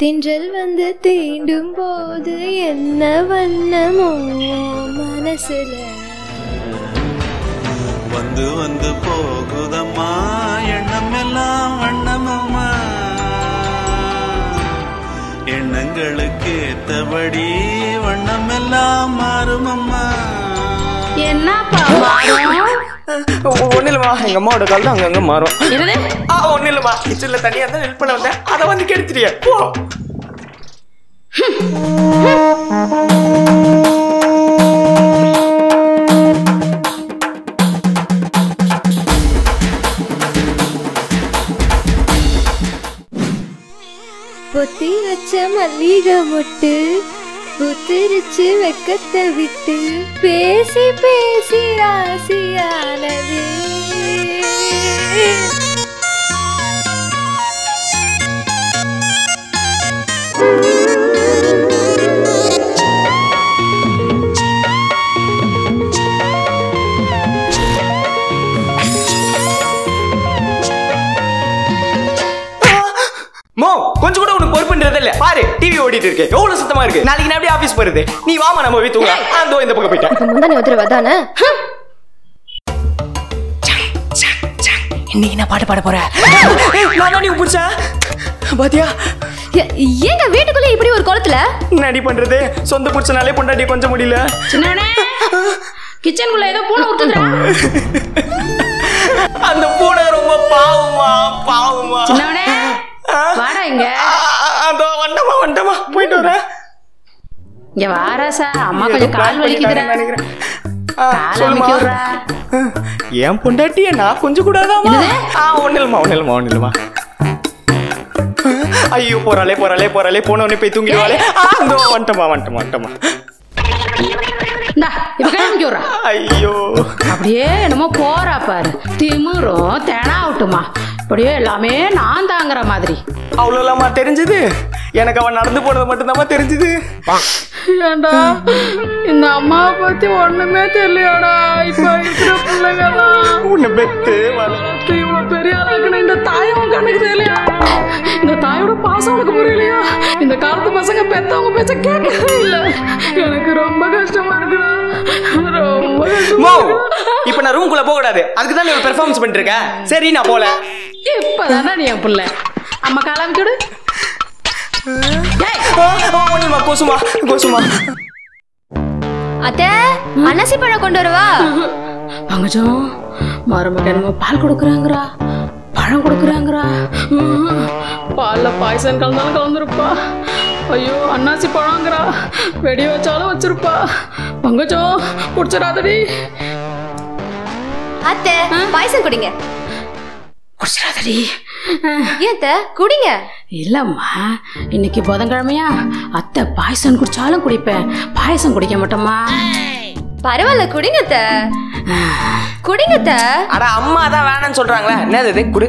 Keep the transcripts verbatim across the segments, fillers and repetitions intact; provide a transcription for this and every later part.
தின்றல் வந்து தீண்டும் போது என்ன வண்ணமோ மனசுல வந்து வந்து போகுதம்மா எண்ணம் எல்லாம் வண்ணமம்மா எண்ணங்களுக்கு ஏத்தபடி வண்ணம் எல்லாம் மாறுமம்மா என்னப்பா மாறும் ஒண்ணு இல்லமா எங்க அம்மாவோட கால் தான் அங்கங்க மாறும் ஒண்ணு இல்லமா கிச்சன்ல தனியா தான் ஹெல்ப் பண்ண வந்தேன் அதை வந்து கெடுத்துறியா போ பொத்தி வச்ச மல்லிகை மொட்டு புத்திரிச்சு வெக்கத்தை விட்டு பேசி பேசி ராசியானது மோ கொஞ்சம் கூட உனக்கு பொறுப்புன்றது இல்ல பாரு டிவி ஓடிட்டு இருக்கே எவ்வளவு சுத்தமா இருக்கு நாளைக்கு நான் அப்படியே ஆபீஸ் போறது நீ வாமா நம்ம வீட்டு தூங்க ஆந்தோ இந்த பக்கம் போயிட்டேன் இப்ப முந்தனே உதறவதானே இன்னைக்கு நான் பாட்டு பாட போறேன் நான் நீ புடிச்சா பாத்தியா ஏங்க வீட்டுக்குள்ள இப்படி ஒரு கோலத்துல என்னடி பண்றது சொந்த புடிச்சனாலே பொண்டாட்டி கொஞ்சம் முடியல சின்னவனே கிச்சனுக்குள்ள ஏதோ பூனை உருத்துறா அந்த பூனை ரொம்ப பாவமா பாவமா சின்னவனே வாடா இங்க அதோ வண்டமா வண்டமா போயிட்டு வரேன் இங்க வாராசா அம்மா கொஞ்சம் கால் வலிக்குதுன்னு நினைக்கிறேன் சொல்லுமா ஏன் பொண்டாட்டியே நான் கொஞ்சம் கூடாதாமா ஆ ஒண்ணுலமா ஒண்ணுலமா ஒண்ணுலமா ஐயோ போறாளே போறாளே போறாளே போனவனே போய் தூங்கிடுவாளே அதோ வண்டமா வண்டமா வண்டமா ஐயோ அப்படியே என்னமோ போறா பாரு திமிரும் தெனாவட்டுமா அப்படியே எல்லாமே நான் தாங்குற மாதிரி அவ்வளோ இல்லாமா தெரிஞ்சது எனக்கு அவன் நடந்து போனது மட்டும்தான் தெரிஞ்சது ஏண்டா இந்த அம்மாவை பத்தி ஒண்ணுமே தெரியலையாடா இப்ப இருக்கிற பிள்ளைங்களாம் உன்னை பெத்து வளர்த்து இவ்வளவு பெரிய ஆளாக்குன்னு இந்த தாயும் கண்ணுக்கு தெரியலையா இந்த தாயோட பாசம் உனக்கு புரியலையா இந்த காலத்து பசங்க பெத்தவங்க பேச்ச கேட்கவே இல்லை எனக்கு ரொம்ப கஷ்டமா இருக்குடா ரொம்ப கஷ்டமா இப்ப நான் ரூம்குள்ள போக கூடாது அதுக்கு தான் நீ ஒரு பெர்ஃபார்மன்ஸ் பண்ணிட்டு இருக்க சரி நான் போல இப்பதானா நீ என் பிள்ளை அம்மா காலாமிக்கோடு அத்தை அனசி பழம் கொண்டு வருவா பங்கஜம் மரமோ பால் கொடுக்குறாங்கறா பழம் கொடுக்குறாங்கறா பால்ல பாயசம் கலந்தாலும் கலந்துருப்பா ஐயோ அன்னாசி பழங்கிறா வெடி வச்சாலும் வச்சிருப்பா பங்கஜம் குடிச்சிடாதடி அத்தை பாயசம் குடிங்க குடிச்சிடாதடி ஏத்த குடிங்க இல்லம்மா இன்னைக்கு புதன்கிழமையா அத்தை பாயசம் குடிச்சாலும் குடிப்பேன் பாயசம் குடிக்க மாட்டோமா பரவாயில்ல குடிங்க அத்தை குடிங்க அத்தை அட அம்மா தான் வேணாம்னு சொல்றாங்களே என்னது குடி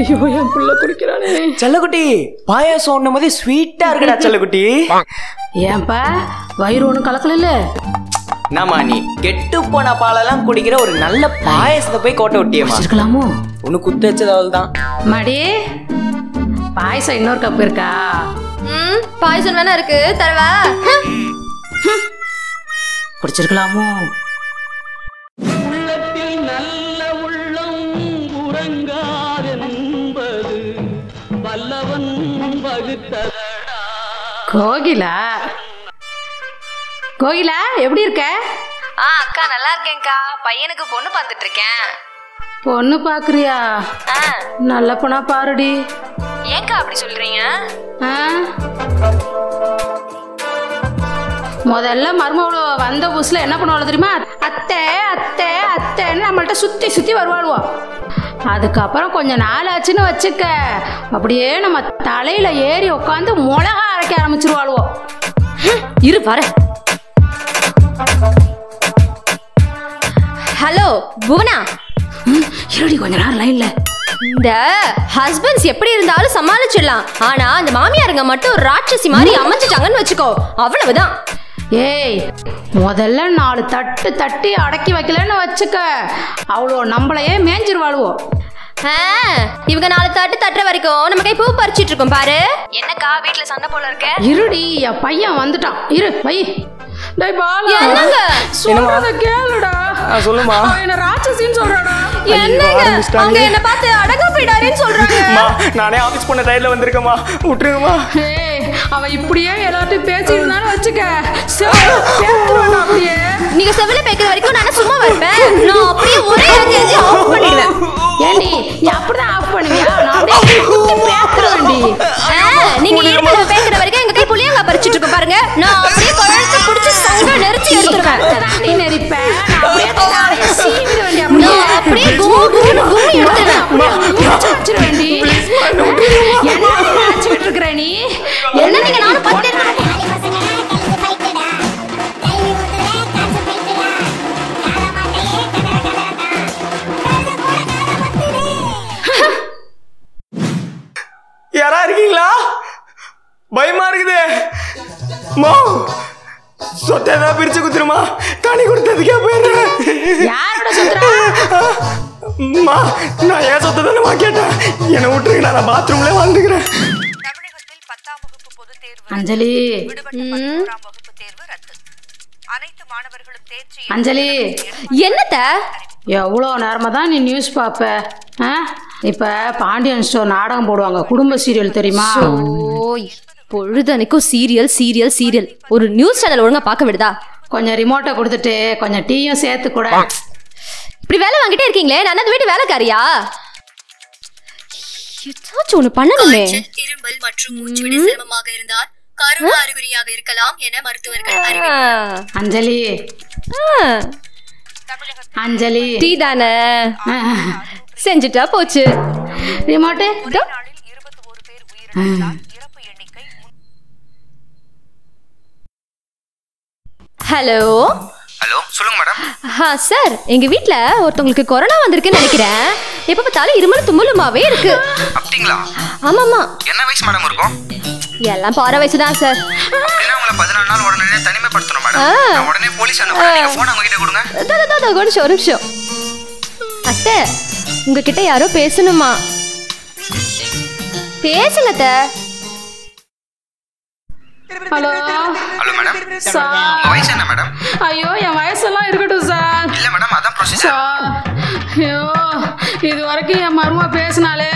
ஐயோ என் புள்ள குடிக்கிறானே செல்லக்குட்டி பாயசம் ஒண்ணு மாதிரி ஸ்வீட்டா இருக்குடா செல்லக்குட்டி ஏன்பா வயிறு ஒன்றும் கலக்கல இல்ல நாமா நீ கெட்டு போன பாலெல்லாம் குடிக்கிற ஒரு நல்ல பாயசத்தை போய் கோட்டை ஒட்டியமா இருக்கலாமோ ஒன்னு குத்து வச்சது அவள்தான் மாடி பாயசம் இன்னொரு கப் இருக்கா பாயசம் வேணா இருக்கு தரவா குடிச்சிருக்கலாமோ உள்ளத்தில் நல்ல உள்ளம் உறங்காதென்பது வல்லவன் வகுத்ததடா கோகிலா கோகிலா எப்படி இருக்க ஆ அக்கா நல்லா இருக்கேன்க்கா பையனுக்கு பொண்ணு பார்த்துட்டு இருக்கேன் பொண்ணு பாக்குறியா நல்ல பொண்ணா பாருடி ஏன்க்கா அப்படி சொல்றீங்க முதல்ல மருமவளோ வந்த புதுசுல என்ன பண்ணுவாள் தெரியுமா அத்தை அத்தை அத்தைன்னு நம்மள்ட்ட சுத்தி சுத்தி வருவாளுவோம் அதுக்கப்புறம் கொஞ்சம் நாள் ஆச்சுன்னு வச்சுக்க அப்படியே நம்ம தலையில ஏறி உட்காந்து மிளகா அரைக்க ஆரம்பிச்சிருவாளுவோம் இரு பாரு ஹலோ புவனா இருடி கொஞ்ச நேரம் லைன்ல இந்த ஹஸ்பண்ட்ஸ் எப்படி இருந்தாலும் சமாளிச்சிடலாம் ஆனா அந்த மாமியாருங்க மட்டும் ராட்சசி மாதிரி அமைஞ்சிட்டாங்கன்னு வச்சுக்கோ அவ்வளவுதான் ஏய் முதல்ல நாலு தட்டு தட்டி அடக்கி வைக்கலன்னு வச்சுக்க அவ்வளோ நம்மளையே மேஞ்சிருவாளுவோம் இவங்க நாலு தட்டு தட்டுற வரைக்கும் நம்ம கை பூ பறிச்சிட்டு இருக்கோம் பாரு. என்னக்கா வீட்ல சண்டை போல இருக்க? இருடி, என் பையன் வந்துட்டான். இரு வை. டேய் பாலா, என்னங்க சொல்றத கேளுடா. சொல்லுமா. என்ன ராட்சசின்னு சொல்றாடா? என்னங்க அவங்க என்ன பார்த்து அடங்க போய்டாரேன்னு சொல்றாங்க. அம்மா நானே ஆபீஸ் போன டைம்ல வந்திருக்கேமா. விட்டுருங்கமா. ஏய் அவன் இப்படியே எல்லாரும் பேசிட்டு இருந்தானே வச்சுக்க. பேத்துறானே அப்படியே. நீங்க செவில பேக்கிற வரைக்கும் நானே சும்மா வரேன். நான் அப்படியே ஒரே ஏஞ்சே ஆஃப் பண்ணிடுவேன். ஏண்டி நீ அப்படியே ஆஃப் பண்ணுவியா? நான் அப்படியே குட்டி பேத்துறேன்டி. நீங்க ஏத்துல பேக்கிற வரைக்கும் எங்க கை புளியங்க பறிச்சிட்டு இருக்கோம் பாருங்க. நான் அப்படியே கொளத்து குடிச்சு சங்க நெரிச்சி எடுத்துறேன். நீ நெரிப்பே நான் அப்படியே தாளைய சீவிட வேண்டிய அப்படியே அப்படியே குமுகுனு குமி எடுத்துறேன். குடிச்சு வச்சிர வேண்டி. என்ன நினைச்சிட்டு இருக்கற நீ? என்ன நீங்க நானு பத்தி யாரா இருக்கீங்களா? பயமா இருக்குதே. மா சொத்தை நான் பிரிச்சு குத்துருமா. தனி கொடுத்ததுக்கே போயிடுறேன். யாரோட சொத்துறா? மா நான் ஏன் சொத்தை தானே கேட்டேன். என்னை விட்டுருங்க, நான் பாத்ரூம்ல வந்துக்கிறேன். தமிழகத்தில் பத்தாம் வகுப்பு பொது தேர்வு அஞ்சலி விடுபட்ட வகுப்பு தேர்வு ரத்து. அனைத்து மாணவர்களும் தேர்ச்சி. அஞ்சலி என்னத்த எவ்வளோ நேரமாக தான் நீ நியூஸ் பார்ப்ப? இப்போ பாண்டியன் ஸ்டோர் நாடகம் போடுவாங்க, குடும்ப சீரியல் தெரியுமா? பொழுதனைக்கும் சீரியல் சீரியல் சீரியல். ஒரு நியூஸ் சேனல் ஒழுங்கா பார்க்க விடுதா? கொஞ்சம் ரிமோட்டை கொடுத்துட்டு கொஞ்சம் டீயும் சேர்த்து கூட. இப்படி வேலை வாங்கிட்டே இருக்கீங்களே, நான் அந்த வீட்டு வேலைக்காரியா? ஏதாச்சும் ஒன்று பண்ணணுமே. இரும்பல் மற்றும் மூச்சுவிட சிரமமாக இருந்தால் கருண அறிகுறியாக இருக்கலாம் என மருத்துவர்கள் அறிவித்தனர். அஞ்சலி அஞ்சலி டீ தானே செஞ்சுட்டா போச்சு. ரிமோட்டு ஹலோ ஹலோ சொல்லுங்க மேடம். ஆ சார், எங்க வீட்ல ஒருத்தங்களுக்கு கொரோனா வந்திருக்குன்னு நினைக்கிறேன். எப்ப பார்த்தாலும் இருமல் தும்முலுமாவே இருக்கு. அப்படிங்களா? ஆமாமா. என்ன வயசு மேடம் இருக்கும்? எல்லாம் பாற வயசு தான் சார். அப்படினா உங்களை பதினான்கு நாள் உடனே தனிமைப்படுத்தணும் மேடம். நான் உடனே போலீஸ் அனுப்புறேன். நீங்க போன் அவங்க கிட்ட கொடுங்க. டட டட கோட் ஷோரூம் ஷோ. அத்தை உங்க கிட்ட யாரோ பேசணுமா? பேசலதே. Hello hello madam. உங்க வயசு என்ன மேடம்? ஐயோ என் வயசெல்லாம் இருக்கட்டும் சார். இல்ல மேடம் அதான் ப்ரொசீஜர். ஐயோ இது வரைக்கும் என் மருமா பேசினாலே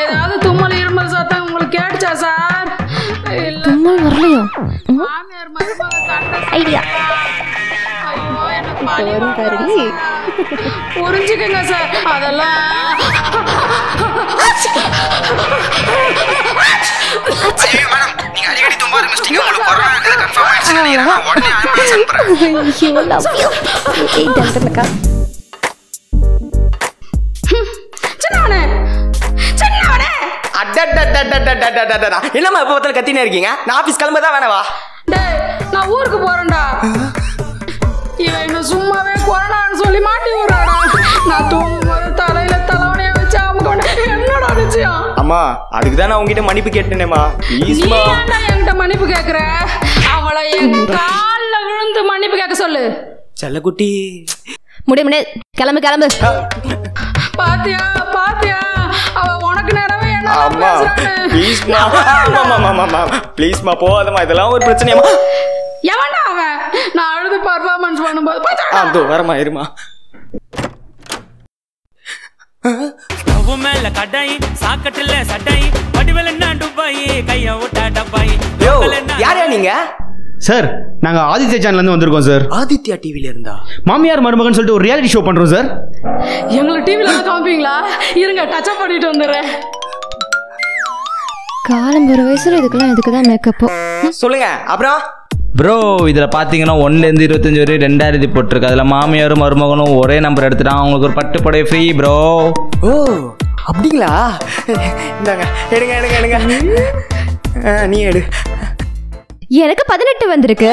ஏதாவது தும்மல் இருமல் சத்தம் உங்களுக்கு கேட்டுச்சா சார்? தும்மல் வரலையோ? மாமியார் மருமா ஐடியா வரும் பாருடி. புரிஞ்சுக்கங்க சார் அதெல்லாம். மேடம் நீங்க அடிக்கடி தும்ப ஆரம்பிச்சிட்டீங்க. உங்களுக்கு கொரோனா இருக்குன்னு கன்ஃபார்ம் ஆயிடுச்சு நினைக்கிறேன். நான் உடனே ஆம்புலன்ஸ் அனுப்புறேன். ஐயோ லவ் யூ. ஏய் டண்டனக்கா சின்னவனே சின்னவனே அடடடடடடடடடா என்னம்மா இப்ப பத்தல கத்தினே இருக்கீங்க? நான் ஆபீஸ் கிளம்ப தான் வேணவா? டேய் நான் ஊருக்கு போறேன்டா. இவன் என்ன சும்மாவே கொரோனான்னு சொல்லி மாட்டி விடுறாடா. நான் தூங்கும்போது தலையில தலைவனைய வச்சு அமுக்கோட என்னடா நிச்சயம்? அம்மா அதுக்கு தான் நான் உங்ககிட்ட மன்னிப்பு கேட்டேனேம்மா. ஈஸ்மா நீ என்ன என்கிட்ட மன்னிப்பு கேக்குற? அவளை என் கால்ல விழுந்து மன்னிப்பு கேட்க சொல்லு. செல்லகுட்டி முடிய முடிய கிளம்பு கிளம்பு. பாத்தியா பாத்தியா அவ உனக்கு நேரவே என்ன பேசுறானே. ப்ளீஸ்மா மாமாமாமா ப்ளீஸ்மா போகாதம்மா. இதெல்லாம் ஒரு பிரச்சனையாமா? எவன்டா அவன்? நான் அழுது பர்ஃபார்மன்ஸ் பண்ணும்போது பாத்தா அது வரமா இருமா. அவ மேல கடை சாக்கட்டல சட்டை வடிவலன்னா துபாய் கைய ஓட்ட டபாய். யாரே நீங்க? சார் நாங்க ஆதித்யா சேனல்ல இருந்து வந்திருக்கோம் சார். ஆதித்யா டிவில இருந்தா? மாமியார் மருமகன் சொல்லிட்டு ஒரு ரியாலிட்டி ஷோ பண்றோம் சார். எங்க டிவில வந்து காமிப்பீங்களா? இருங்க டச் அப் பண்ணிட்டு வந்துறேன். காலம் ஒரு வயசுல இதுக்கெல்லாம் எதுக்கு தான் மேக்கப்? சொல்லுங்க அப்புறம் ப்ரோ. இதில் பார்த்தீங்கன்னா ஒன்றுலேருந்து இருபத்தஞ்சி வரையும் ரெண்டாயிரத்தி போட்டிருக்கு. அதில் மாமியாரும் மருமகனும் ஒரே நம்பர் எடுத்துட்டான். அவங்களுக்கு ஒரு பட்டு படை ஃப்ரீ ப்ரோ. ஓ அப்படிங்களா? இந்தாங்க எடுங்க எடுங்க எடுங்க. நீ எடு. எனக்கு பதினெட்டு வந்திருக்கு.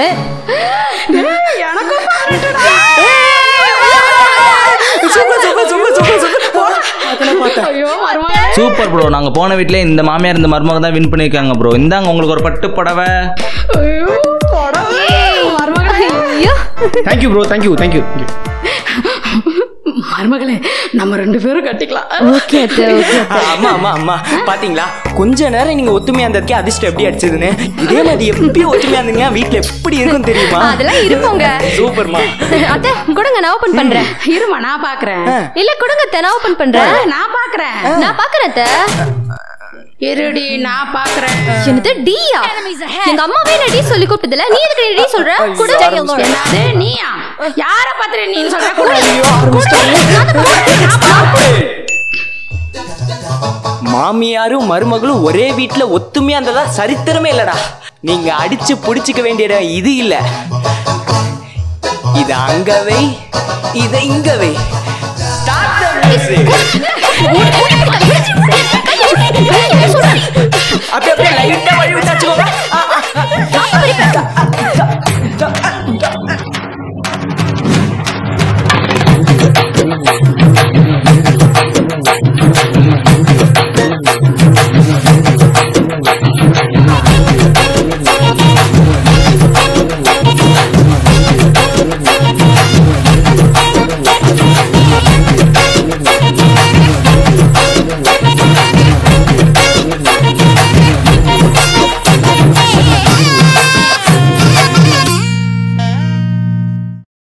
Super bro. நாங்கள் போன வீட்டிலே இந்த மாமியார் இந்த மருமகன் தான் வின் பண்ணியிருக்காங்க ப்ரோ. இந்தாங்க உங்களுக்கு ஒரு பட்டு புடவை. Thank you bro, thank you, thank you. மருமகளே நம்ம ரெண்டு பேரும் கட்டிக்கலாம். ஓகே அத்தை, ஓகே அத்தை. அம்மா அம்மா அம்மா பாத்தீங்களா கொஞ்ச நேரம் நீங்க ஒத்துமையா இருந்ததுக்கு அதிர்ஷ்டம் எப்படி அடிச்சதுன்னு. இதே மாதிரி எப்படி ஒத்துமையா இருந்தீங்க வீட்ல எப்படி இருக்கும் தெரியுமா? அதெல்லாம் இருக்குங்க. சூப்பர்மா. அத்தை கொடுங்க நான் ஓபன் பண்றேன். இருமா நான் பாக்குறேன். இல்ல கொடுங்க அத்தை நான் ஓபன் பண்றேன். நான் பாக்குறேன். நான் பாக்குறேன் அத்தை. இருடி நான் பாக்குறேன். என்னது டியா? எங்க அம்மாவே என்ன டி சொல்லி கூப்பிட்டதுல நீ எதுக்கு டி சொல்ற? குடு. என்னது நீயா? யார பாத்துற நீ சொல்ற? குடு. மாமியாரும் மருமகளும் ஒரே வீட்டுல ஒத்துமையா இருந்ததா சரித்திரமே இல்லடா. நீங்க அடிச்சு புடிச்சுக்க வேண்டிய இது இல்ல. இது அங்கவே இது இங்கவே. ஸ்டார்ட். அப்படியே அப்படியே